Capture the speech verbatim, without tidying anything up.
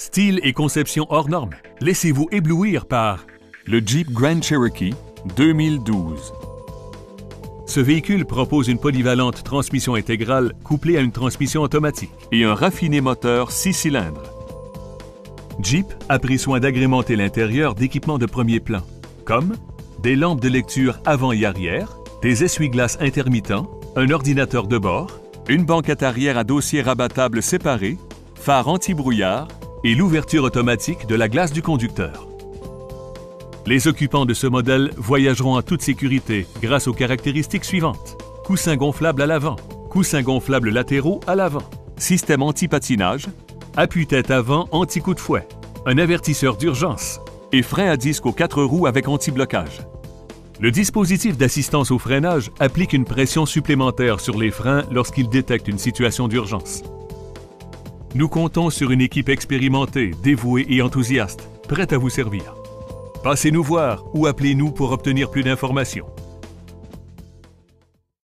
Style et conception hors normes, laissez-vous éblouir par le Jeep Grand Cherokee deux mille douze. Ce véhicule propose une polyvalente transmission intégrale couplée à une transmission automatique et un raffiné moteur six cylindres. Jeep a pris soin d'agrémenter l'intérieur d'équipements de premier plan, comme des lampes de lecture avant et arrière, des essuie-glaces intermittents, un ordinateur de bord, une banquette arrière à dossier rabattable séparé, phare anti-brouillard et l'ouverture automatique de la glace du conducteur. Les occupants de ce modèle voyageront en toute sécurité grâce aux caractéristiques suivantes. Coussin gonflable à l'avant, coussin gonflable latéraux à l'avant, système anti-patinage, appuie-tête avant anti-coup de fouet, un avertisseur d'urgence et frein à disque aux quatre roues avec anti-blocage. Le dispositif d'assistance au freinage applique une pression supplémentaire sur les freins lorsqu'il détecte une situation d'urgence. Nous comptons sur une équipe expérimentée, dévouée et enthousiaste, prête à vous servir. Passez-nous voir ou appelez-nous pour obtenir plus d'informations.